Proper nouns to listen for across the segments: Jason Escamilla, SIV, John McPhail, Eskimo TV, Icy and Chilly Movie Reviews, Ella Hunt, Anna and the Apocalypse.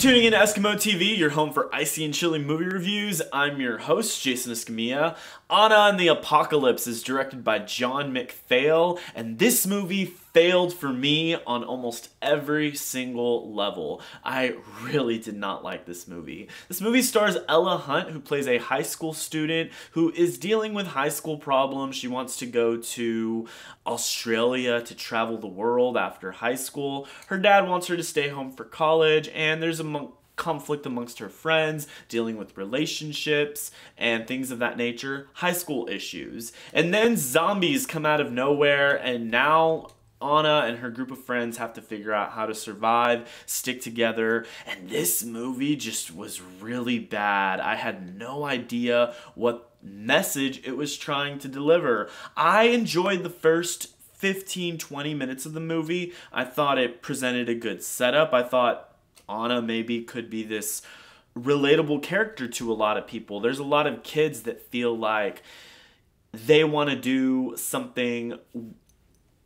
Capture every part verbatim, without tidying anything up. for tuning in to Eskimo T V, your home for Icy and Chilly Movie Reviews. I'm your host, Jason Escamilla. Anna and the Apocalypse is directed by John McPhail, and this movie failed for me on almost every single level. I really did not like this movie. This movie stars Ella Hunt, who plays a high school student who is dealing with high school problems. She wants to go to Australia to travel the world after high school. Her dad wants her to stay home for college, and there's a conflict amongst her friends, dealing with relationships and things of that nature, high school issues. And then zombies come out of nowhere, and now Anna and her group of friends have to figure out how to survive, stick together, and this movie just was really bad. I had no idea what message it was trying to deliver. I enjoyed the first fifteen, twenty minutes of the movie. I thought it presented a good setup. I thought Anna maybe could be this relatable character to a lot of people. There's a lot of kids that feel like they want to do something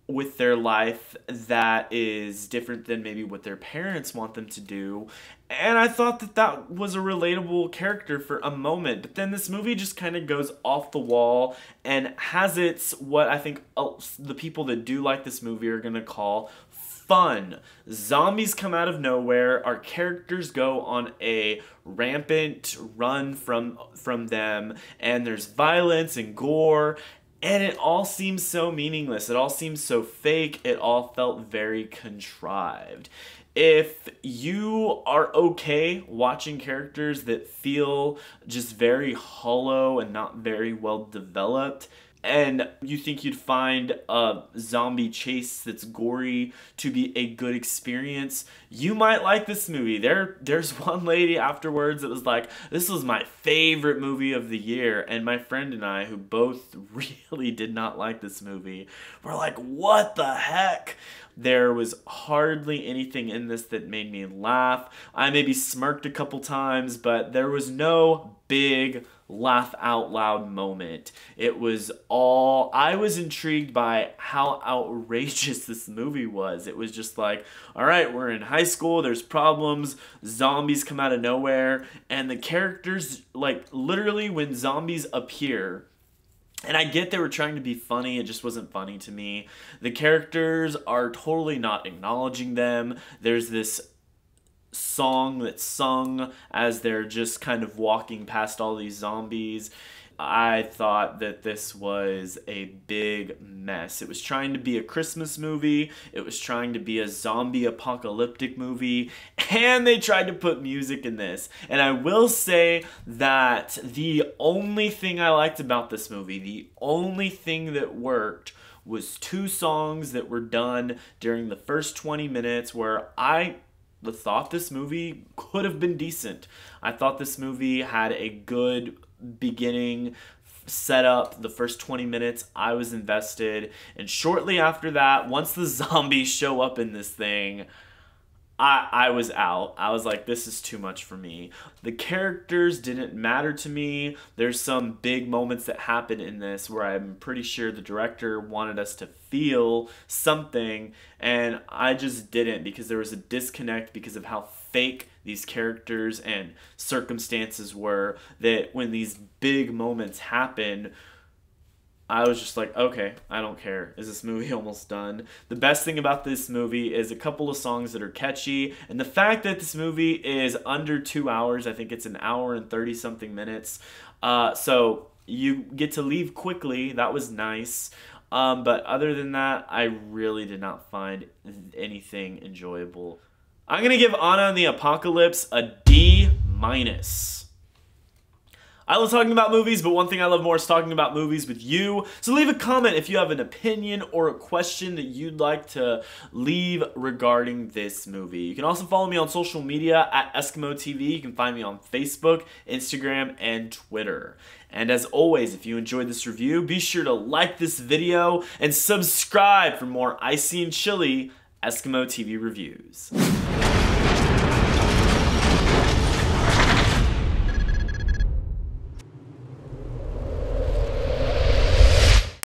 with their life that is different than maybe what their parents want them to do. And I thought that that was a relatable character for a moment, but then this movie just kind of goes off the wall and has its, what I think else the people that do like this movie are gonna call fun. Zombies come out of nowhere. Our characters go on a rampant run from, from them, and there's violence and gore, and it all seems so meaningless. It all seems so fake. It all felt very contrived. If you are okay watching characters that feel just very hollow and not very well developed, and you think you'd find a zombie chase that's gory to be a good experience, you might like this movie. There, there's one lady afterwards that was like, this was my favorite movie of the year. And my friend and I, who both really did not like this movie, were like, what the heck? There was hardly anything in this that made me laugh. I maybe smirked a couple times, but there was no big laugh out loud moment. It was all, I was intrigued by how outrageous this movie was. It was just like, all right, we're in high school, there's problems, zombies come out of nowhere, and the characters, like, literally when zombies appear, and I get they were trying to be funny, it just wasn't funny to me. The characters are totally not acknowledging them. There's this song that's sung as they're just kind of walking past all these zombies. I thought that this was a big mess. It was trying to be a Christmas movie. It was trying to be a zombie apocalyptic movie. And they tried to put music in this. And I will say that the only thing I liked about this movie, the only thing that worked, was two songs that were done during the first twenty minutes where I thought this movie could have been decent. I thought this movie had a good beginning setup. The first twenty minutes, I was invested. And shortly after that, once the zombies show up in this thing, I, I was out. I was like, this is too much for me. The characters didn't matter to me. There's some big moments that happen in this where I'm pretty sure the director wanted us to feel something, and I just didn't, because there was a disconnect because of how fake these characters and circumstances were, that when these big moments happen, I was just like, okay, I don't care. Is this movie almost done? The best thing about this movie is a couple of songs that are catchy, and the fact that this movie is under two hours, I think it's an hour and thirty-something minutes, uh, so you get to leave quickly. That was nice, um, but other than that, I really did not find anything enjoyable. I'm going to give Anna and the Apocalypse a D minus. I love talking about movies, but one thing I love more is talking about movies with you. So leave a comment if you have an opinion or a question that you'd like to leave regarding this movie. You can also follow me on social media at Eskimo T V. You can find me on Facebook, Instagram, and Twitter. And as always, if you enjoyed this review, be sure to like this video and subscribe for more Icy and Chilly Eskimo T V reviews.